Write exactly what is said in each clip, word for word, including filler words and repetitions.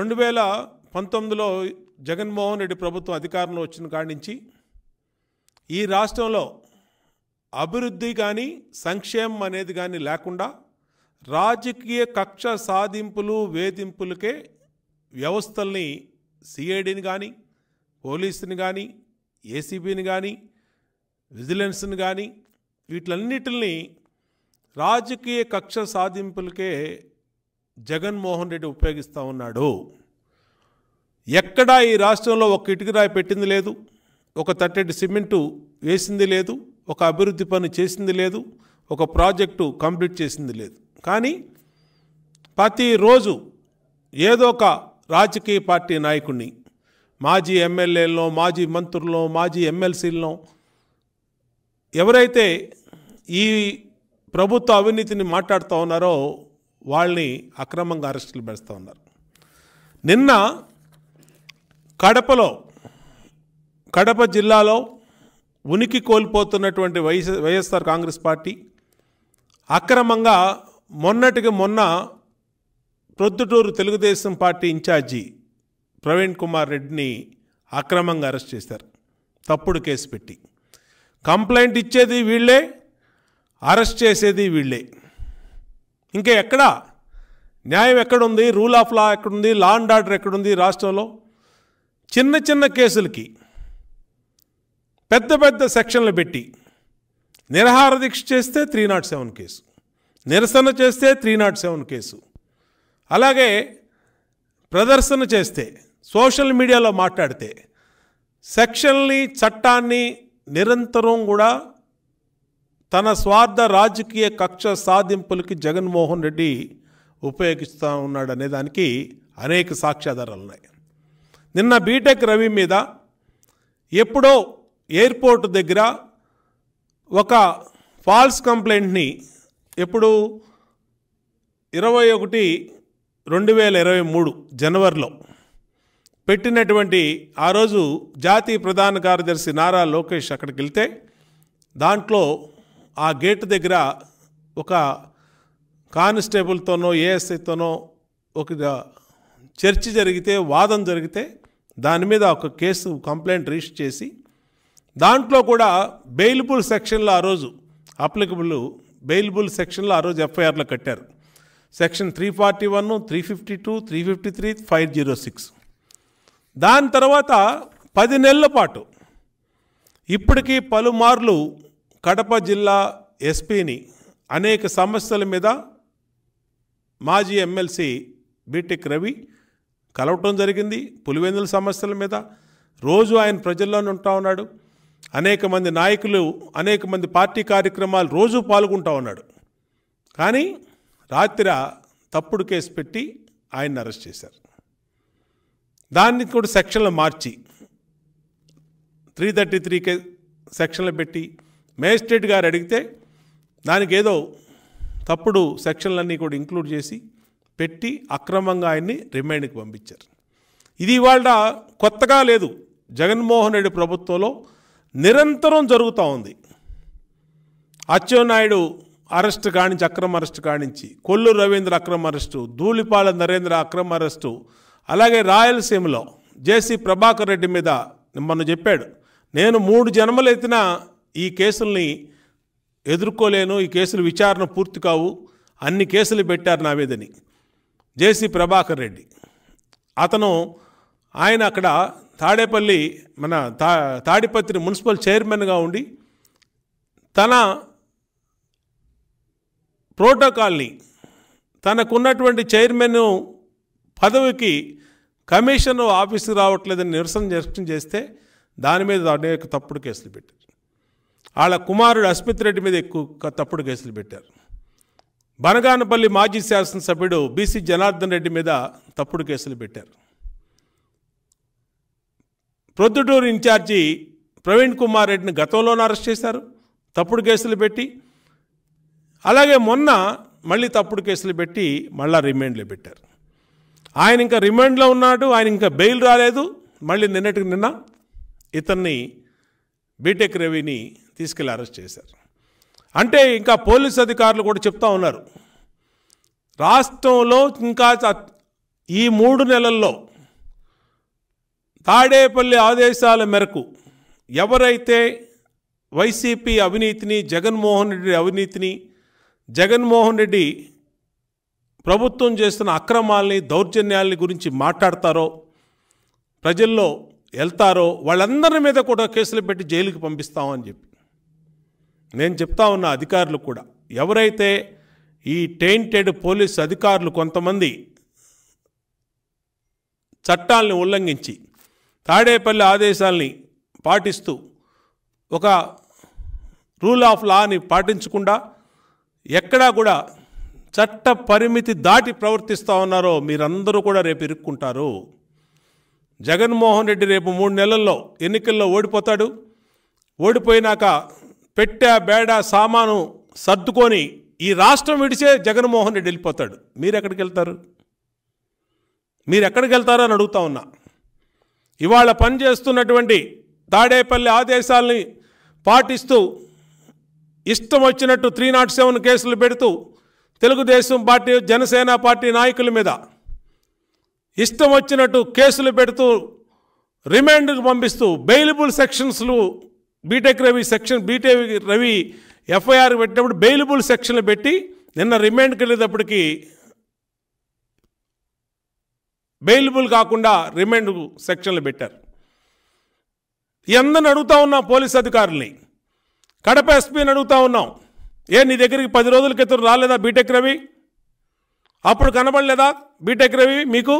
రెండు వేల పంతొమ్మిదిలో జగన్మోహన్ రెడ్డి ప్రభుత్వం అధికారంలో వచ్చిన కాడి నుంచి ఈ రాష్ట్రంలో అభివృద్ధి గాని సంక్షేమం అనేది గాని లేకుండా రాజకీయ కక్ష సాధింపులు వేధింపులకే వ్యవస్థల్ని సీఐడీని గాని పోలీసుని గాని ఏసీబీని గాని విజిలెన్స్ని గాని వీటన్నిటిని రాజకీయ కక్ష సాధింపులకే జగన్మోహన్ రెడ్డి ఉపయోగిస్తా ఉన్నాడు। ఎక్కడా ఈ రాష్ట్రంలో ఒక ఇటుకరాయి పెట్టింది లేదు, ఒక తట్టెడు సిమెంట్ వేసింది లేదు, ఒక అభివృద్ధి పని చేసింది లేదు, ఒక ప్రాజెక్టు కంప్లీట్ చేసింది లేదు। కానీ ప్రతిరోజు ఏదో ఒక రాజకీయ పార్టీ నాయకుడిని మాజీ ఎమ్మెల్యేలను మాజీ మంత్రులను మాజీ ఎమ్మెల్సీలను ఎవరైతే ఈ ప్రభుత్వ అవినీతిని మాట్లాడుతూ ఉన్నారో వాళ్ళని అక్రమంగా అరెస్టులు పెడుతూ ఉన్నారు। నిన్న కడపలో కడప జిల్లాలో ఉనికి కోల్పోతున్నటువంటి వైఎస్ఆర్ కాంగ్రెస్ పార్టీ అక్రమంగా మొన్నటికి మొన్న ప్రొద్దుటూరు తెలుగుదేశం పార్టీ ఇన్ఛార్జి ప్రవీణ్ కుమార్ రెడ్డిని అక్రమంగా అరెస్ట్ చేశారు, తప్పుడు కేసు పెట్టి। కంప్లైంట్ ఇచ్చేది వీళ్ళే, అరెస్ట్ చేసేది వీళ్ళే। ఇంకా ఎక్కడ న్యాయం ఎక్కడుంది? రూల్ ఆఫ్ లా ఎక్కడుంది? లా అండ్ ఆర్డర్ ఎక్కడుంది? రాష్ట్రంలో చిన్న చిన్న కేసులకి పెద్ద పెద్ద సెక్షన్లు పెట్టి నిరహార దీక్ష చేస్తే త్రీ నాట్ సెవెన్ కేసు, నిరసన చేస్తే త్రీ నాట్ సెవెన్ కేసు, అలాగే ప్రదర్శన చేస్తే సోషల్ మీడియాలో మాట్లాడితే సెక్షన్ని చట్టాన్ని నిరంతరం కూడా తన స్వార్థ రాజకీయ కక్ష సాధింపులకి జగన్మోహన్ రెడ్డి ఉపయోగిస్తూ ఉన్నాడు అనే దానికి అనేక సాక్ష్యాధారాలు ఉన్నాయి। నిన్న బీటెక్ రవి మీద ఎప్పుడో ఎయిర్పోర్ట్ దగ్గర ఒక ఫాల్స్ కంప్లైంట్ని ఎప్పుడు ఇరవై ఒకటి రెండు వేల ఇరవై మూడు జనవరిలో పెట్టినటువంటి ఆ రోజు జాతీయ ప్రధాన కార్యదర్శి నారా లోకేష్ అక్కడికి వెళ్తే దాంట్లో ఆ గేట్ దగ్గర ఒక కానిస్టేబుల్తోనో ఏఎస్ఐతోనో ఒక చర్చ జరిగితే వాదం జరిగితే దాని మీద ఒక కేసు కంప్లైంట్ రిజిస్టర్ చేసి దాంట్లో కూడా బెయిలబుల్ సెక్షన్లో ఆ రోజు అప్లికబుల్ బెయిలబుల్ సెక్షన్లో ఆ రోజు ఎఫ్ఐఆర్లో కట్టారు। Section three forty one three fifty two three fifty three five zero six దాని తర్వాత పది నెలల పాటు ఇప్పటికీ పలుమార్లు కడప జిల్లా ఎస్పీని అనేక సమస్యల మీద మాజీ ఎమ్మెల్సీ బీటెక్ రవి కలవటం జరిగింది। పులివెందుల సమస్యల మీద రోజు ఆయన ప్రజల్లోనే ఉంటా ఉన్నాడు, అనేక మంది నాయకులు అనేక మంది పార్టీ కార్యక్రమాలు రోజు పాల్గొంటూ ఉన్నాడు। కానీ రాత్రి తప్పుడు కేసు పెట్టి ఆయన్ని అరెస్ట్ చేశారు, దాన్ని కూడా సెక్షన్లు మార్చి త్రీ థర్టీ త్రీ కే సెక్షన్లు పెట్టి మేజిస్ట్రేట్ గారు అడిగితే దానికి ఏదో తప్పుడు సెక్షన్లన్నీ కూడా ఇంక్లూడ్ చేసి పెట్టి అక్రమంగా ఆయన్ని రిమైండ్కి పంపించారు। ఇది ఇవాళ కొత్తగా లేదు, జగన్మోహన్ రెడ్డి ప్రభుత్వంలో నిరంతరం జరుగుతూ ఉంది। అచ్చెన్నాయుడు అరెస్ట్ కానించి అక్రమ అరెస్ట్ కానించి కొల్లు రవీంద్ర అక్రమ అరెస్టు, ధూళిపాల నరేంద్ర అక్రమ అరెస్టు, అలాగే రాయలసీమలో జేసీ ప్రభాకర్ రెడ్డి మీద మొన్న చెప్పాడు నేను మూడు జన్మలు ఎత్తినా ఈ కేసుల్ని ఎదుర్కోలేను, ఈ కేసులు విచారణ పూర్తి కావు, అన్ని కేసులు పెట్టారు నా మీదని జేసీ ప్రభాకర్ రెడ్డి అతను ఆయన అక్కడ తాడేపల్లి మన తా తాడిపత్రి మున్సిపల్ చైర్మన్గా ఉండి తన ప్రోటోకాల్ని తనకున్నటువంటి చైర్మన్ పదవికి కమిషన్ ఆఫీస్కి రావట్లేదని నిరసన వ్యక్తం చేస్తే దాని మీద అనేక తప్పుడు కేసులు పెట్టారు। వాళ్ళ కుమారుడు అస్మిత్ రెడ్డి మీద ఎక్కువ తప్పుడు కేసులు పెట్టారు। బనగానపల్లి మాజీ శాసనసభ్యుడు బీసీ జనార్దన్ రెడ్డి మీద తప్పుడు కేసులు పెట్టారు। ప్రొద్దుటూరు ఇన్ఛార్జి ప్రవీణ్ కుమార్ రెడ్డిని గతంలోనే అరెస్ట్ చేశారు తప్పుడు కేసులు పెట్టి, అలాగే మొన్న మళ్ళీ తప్పుడు కేసులు పెట్టి మళ్ళీ రిమాండ్లో పెట్టారు। ఆయన ఇంకా రిమాండ్లో ఉన్నాడు, ఆయన ఇంకా బెయిల్ రాలేదు। మళ్ళీ నిన్నటికి నిన్న ఇతన్ని బీటెక్ రవిని తీసుకెళ్ళి అరెస్ట్ చేశారు। అంటే ఇంకా పోలీసు అధికారులు కూడా చెప్తా ఉన్నారు రాష్ట్రంలో ఇంకా ఈ మూడు నెలల్లో తాడేపల్లి ఆదేశాల మేరకు ఎవరైతే వైసీపీ అవినీతిని జగన్మోహన్ రెడ్డి అవినీతిని జగన్మోహన్ రెడ్డి ప్రభుత్వం చేస్తున్న అక్రమాలని దౌర్జన్యాలని గురించి మాట్లాడతారో ప్రజల్లో వెళ్తారో వాళ్ళందరి మీద కూడా కేసులు పెట్టి జైలుకి పంపిస్తామని చెప్పి నేను చెప్తా ఉన్న అధికారులు కూడా ఎవరైతే ఈ టెయింటెడ్ పోలీస్ అధికారులు కొంతమంది చట్టాలను ఉల్లంఘించి తాడేపల్లి ఆదేశాలను పాటిస్తూ ఒక రూల్ ఆఫ్ లాని పాటించకుండా ఎక్కడా కూడా చట్ట పరిమితి దాటి ప్రవర్తిస్తా ఉన్నారో మీరందరూ కూడా రేపు ఇరుక్కుంటారు. జగన్మోహన్ రెడ్డి రేపు మూడు నెలల్లో ఎన్నికల్లో ఓడిపోతాడు. ఓడిపోయినాక పెట్టా బేడా సామాను సర్దుకొని ఈ రాష్ట్రం విడిచే జగన్మోహన్ రెడ్డి వెళ్ళిపోతాడు. మీరు ఎక్కడికి వెళ్తారు? మీరు ఎక్కడికి వెళ్తారో అని అడుగుతా ఉన్నా. ఇవాళ పనిచేస్తున్నటువంటి తాడేపల్లి ఆదేశాలని పాటిస్తూ ఇష్టం వచ్చినట్టు త్రీ నాట్ సెవెన్ కేసులు పెడుతూ తెలుగుదేశం పార్టీ జనసేన పార్టీ నాయకుల మీద ఇష్టం వచ్చినట్టు కేసులు పెడుతూ రిమాండ్కు పంపిస్తూ బెయిలబుల్ సెక్షన్స్లు BTech Ravi section BTech Ravi FIR పెట్టినప్పుడు బెయిలబుల్ సెక్షన్లు పెట్టి నిన్న రిమాండ్కి వెళ్ళేటప్పటికీ బెయిలబుల్ కాకుండా రిమాండ్ సెక్షన్లు పెట్టారు. ఈ అందరిని అడుగుతా ఉన్నాం, పోలీస్ అధికారుల్ని, కడప ఎస్పీని అడుగుతా ఉన్నాం, ఏ నీ దగ్గరికి పది రోజుల క్రితం రాలేదా బీటెక్ రవి? అప్పుడు కనబడలేదా బీటెక్ రవి? మీకు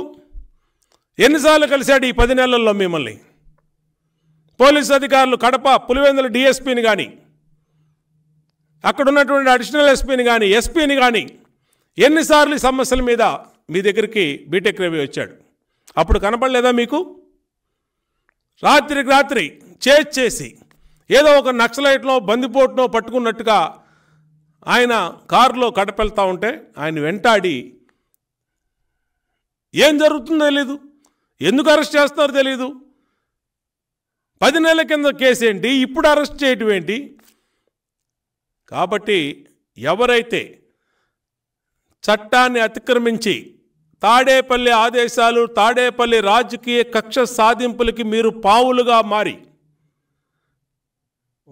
ఎన్నిసార్లు కలిశాడు ఈ పది నెలల్లో మిమ్మల్ని? పోలీస్ అధికారులు కడప పులివెందుల డీఎస్పీని కానీ అక్కడ ఉన్నటువంటి అడిషనల్ ఎస్పీని కానీ ఎస్పీని కానీ ఎన్నిసార్లు ఈ సమస్యల మీద మీ దగ్గరికి బీటెక్ రవి వచ్చాడు? అప్పుడు కనపడలేదా మీకు? రాత్రికి రాత్రి చేజ్ చేసి ఏదో ఒక నక్సలైట్లో బందిపోటునో పట్టుకున్నట్టుగా ఆయన కారులో కడపెళ్తా ఉంటే ఆయన వెంటాడి ఏం జరుగుతుందో తెలీదు, ఎందుకు అరెస్ట్ చేస్తున్నారో తెలీదు, పది నెలల కింద కేసు ఏంటి, ఇప్పుడు అరెస్ట్ చేయటం ఏంటి? కాబట్టి ఎవరైతే చట్టాన్ని అతిక్రమించి తాడేపల్లి ఆదేశాలు తాడేపల్లి రాజకీయ కక్ష సాధింపులకి మీరు పావులుగా మారి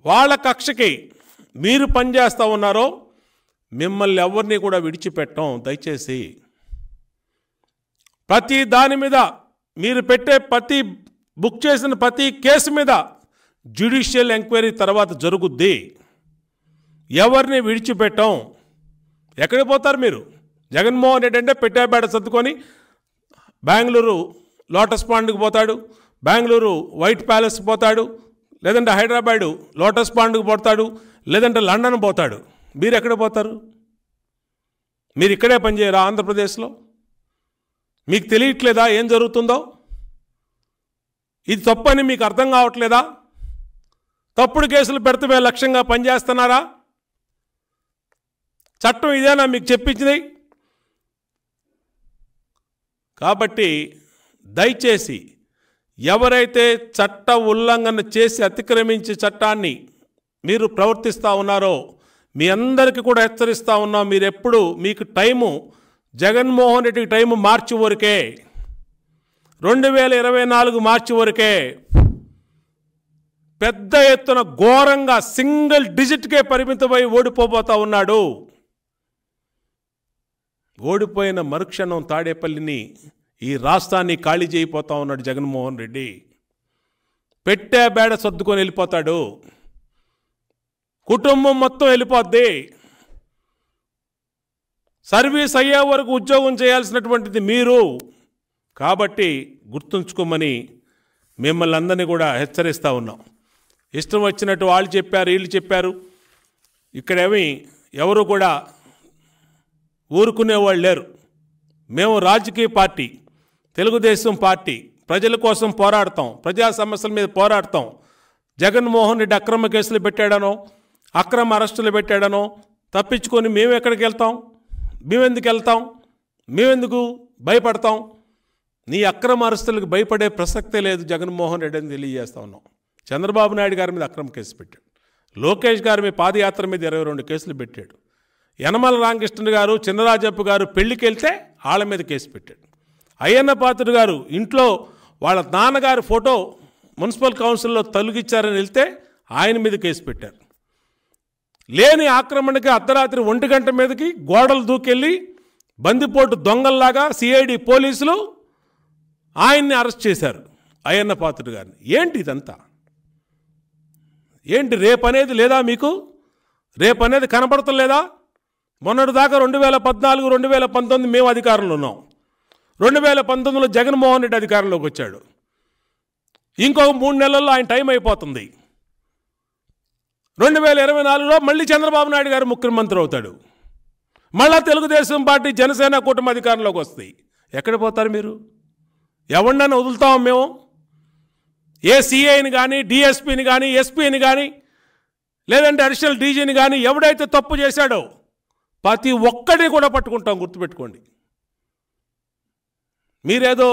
వాళ్ళ కక్షకి మీరు పనిచేస్తూ ఉన్నారో మిమ్మల్ని ఎవరిని కూడా విడిచిపెట్టం. దయచేసి ప్రతి దాని మీద మీరు పెట్టే ప్రతి బుక్ చేసిన ప్రతి కేసు మీద జ్యుడిషియల్ ఎంక్వైరీ తర్వాత జరుగుద్ది. ఎవరిని విడిచిపెట్టం. ఎక్కడికి పోతారు మీరు? జగన్మోహన్ రెడ్డి అంటే పెట్టేబేడ సర్దుకొని బెంగళూరు లోటస్ పాండ్కి పోతాడు, బెంగళూరు వైట్ ప్యాలెస్కి పోతాడు, లేదంటే హైదరాబాదు లోటస్ పాండ్కి పోతాడు, లేదంటే లండన్ పోతాడు. మీరు ఎక్కడ పోతారు? మీరు ఇక్కడే పనిచేయరా ఆంధ్రప్రదేశ్లో? మీకు తెలియట్లేదా ఏం జరుగుతుందో? ఇది తప్పని మీకు అర్థం కావట్లేదా? తప్పుడు కేసులు పెడితే లక్ష్యంగా పనిచేస్తున్నారా? చట్టం ఇదేనా మీకు చెప్పించింది? కాబట్టి దయచేసి ఎవరైతే చట్ట ఉల్లంఘన చేసి అతిక్రమించి చట్టాన్ని మీరు ప్రవర్తిస్తూ ఉన్నారో మీ అందరికీ కూడా హెచ్చరిస్తూ ఉన్నాం. మీరు ఎప్పుడు మీకు టైము జగన్మోహన్ రెడ్డికి టైము మార్చి వరకే, రెండు వేల ఇరవై నాలుగు మార్చి వరకే పెద్ద ఎత్తున ఘోరంగా సింగిల్ డిజిట్కే పరిమితమై ఓడిపోబోతా ఉన్నాడు. ఓడిపోయిన మరుక్షణం తాడేపల్లిని ఈ రాష్ట్రాన్ని ఖాళీ చేయిపోతా ఉన్నాడు జగన్మోహన్ రెడ్డి. పెట్టే బేడ సర్దుకొని వెళ్ళిపోతాడు. కుటుంబం మొత్తం వెళ్ళిపోద్ది. సర్వీస్ అయ్యే వరకు ఉద్యోగం చేయాల్సినటువంటిది మీరు. కాబట్టి గుర్తుంచుకోమని మిమ్మల్ని అందరినీ కూడా హెచ్చరిస్తూ ఉన్నాం. ఇష్టం వచ్చినట్టు వాళ్ళు చెప్పారు, వీళ్ళు చెప్పారు, ఇక్కడేమి ఎవరు కూడా ఊరుకునేవాళ్ళు లేరు. మేము రాజకీయ పార్టీ తెలుగుదేశం పార్టీ, ప్రజల కోసం పోరాడతాం, ప్రజా సమస్యల మీద పోరాడతాం. జగన్మోహన్ రెడ్డి అక్రమ కేసులు పెట్టాడనో అక్రమ అరెస్టులు పెట్టాడనో తప్పించుకొని మేము ఎక్కడికి వెళ్తాం? మేమెందుకు వెళ్తాం? మేమెందుకు భయపడతాం? నీ అక్రమ అరెస్టులకు భయపడే ప్రసక్తే లేదు జగన్మోహన్ రెడ్డి అని తెలియజేస్తా ఉన్నాం. చంద్రబాబు నాయుడు గారి మీద అక్రమ కేసు పెట్టాడు, లోకేష్ గారి మీద పాదయాత్ర మీద ఇరవై రెండు కేసులు పెట్టాడు, యనమల రామకృష్ణన్ గారు చిన్నరాజప్ప గారు పెళ్లికి వెళ్తే వాళ్ళ మీద కేసు పెట్టాడు, అయ్యన్న పాత్రుడు గారు ఇంట్లో వాళ్ళ నాన్నగారి ఫోటో మున్సిపల్ కౌన్సిల్లో తొలగిచ్చారని వెళ్తే ఆయన మీద కేసు పెట్టారు. లేని ఆక్రమణకి అర్ధరాత్రి ఒంటి గంట మీదకి గోడలు దూకెళ్ళి బందిపోటు దొంగల్లాగా సిఐడి పోలీసులు ఆయన్ని అరెస్ట్ చేశారు. అయ్యన్న పాత్రుడు గారిని. ఏంటి ఇదంతా? ఏంటి రేపు అనేది లేదా మీకు? రేపు అనేది కనబడతలేదా? మొన్నటి దాకా రెండు వేల పద్నాలుగు రెండు వేల పంతొమ్మిది మేము అధికారంలో ఉన్నాం. రెండు వేల పంతొమ్మిదిలో జగన్మోహన్ రెడ్డి అధికారంలోకి వచ్చాడు. ఇంకొక మూడు నెలల్లో ఆయన టైం అయిపోతుంది. రెండు వేల ఇరవై నాలుగులో మళ్ళీ చంద్రబాబు నాయుడు గారు ముఖ్యమంత్రి అవుతాడు. మళ్ళా తెలుగుదేశం పార్టీ జనసేన కూటమి అధికారంలోకి వస్తాయి. ఎక్కడ పోతారు మీరు? ఎవరినైనా వదులుతాము మేము? ఏ సీఏని కానీ డీఎస్పీని కానీ ఎస్పీని కానీ లేదంటే అడిషనల్ డీజీని కానీ ఎవడైతే తప్పు చేశాడో ప్రతి ఒక్కడిని కూడా పట్టుకుంటాం. గుర్తుపెట్టుకోండి. మీరేదో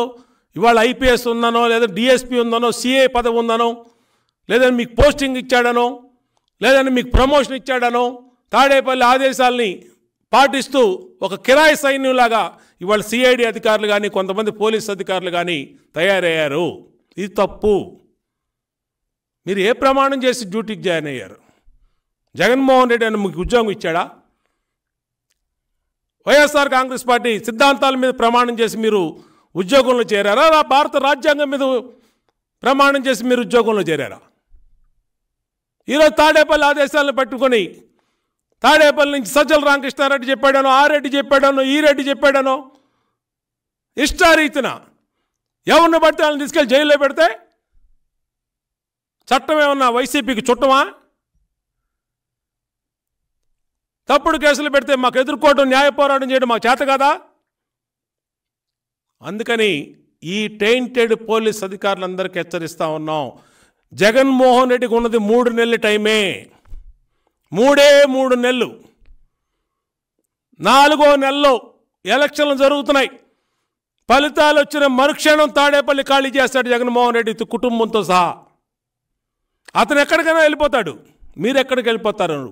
ఇవాళ ఐపీఎస్ ఉందనో లేదా డీఎస్పీ ఉందనో సీఏ పదవి ఉందనో లేదంటే మీకు పోస్టింగ్ ఇచ్చాడనో లేదంటే మీకు ప్రమోషన్ ఇచ్చాడనో తాడేపల్లి ఆదేశాలని పాటిస్తూ ఒక కిరాయి సైన్యంలాగా ఇవాళ సిఐడి అధికారులు కానీ కొంతమంది పోలీసు అధికారులు కానీ తయారయ్యారు. ఇది తప్పు. మీరు ఏ ప్రమాణం చేసి డ్యూటీకి జాయిన్ అయ్యారు? జగన్మోహన్ రెడ్డి అని మీకు ఉద్యోగం ఇచ్చాడా? వైఎస్ఆర్ కాంగ్రెస్ పార్టీ సిద్ధాంతాల మీద ప్రమాణం చేసి మీరు ఉద్యోగంలో చేరారా? భారత రాజ్యాంగం మీద ప్రమాణం చేసి మీరు ఉద్యోగంలో చేరారా? ఈరోజు తాడేపల్లి ఆదేశాలను పట్టుకొని తాడేపల్లి నుంచి సజ్జల రామకృష్ణారెడ్డి చెప్పాడనో ఆ రెడ్డి చెప్పాడనో ఈ రెడ్డి చెప్పాడనో ఇష్టారీతిన ఎవరిని పడితే వాళ్ళని తీసుకెళ్ళి జైల్లో పెడితే చట్టం ఏమన్నా వైసీపీకి చుట్టమా? తప్పుడు కేసులు పెడితే మాకు ఎదుర్కోవడం న్యాయ పోరాటం చేయడం మాకు చేత కదా? అందుకని ఈ టెయింటెడ్ పోలీస్ అధికారులందరికీ హెచ్చరిస్తూ ఉన్నాం. జగన్మోహన్ రెడ్డికి ఉన్నది మూడు నెలల టైమే. మూడే మూడు నెలలు. నాలుగో నెలలో ఎలక్షన్లు జరుగుతున్నాయి. ఫలితాలు వచ్చిన మరుక్షణం తాడేపల్లి ఖాళీ చేస్తాడు జగన్మోహన్ రెడ్డి కుటుంబంతో సహా. అతను ఎక్కడికైనా వెళ్ళిపోతాడు. మీరెక్కడికి వెళ్ళిపోతారు?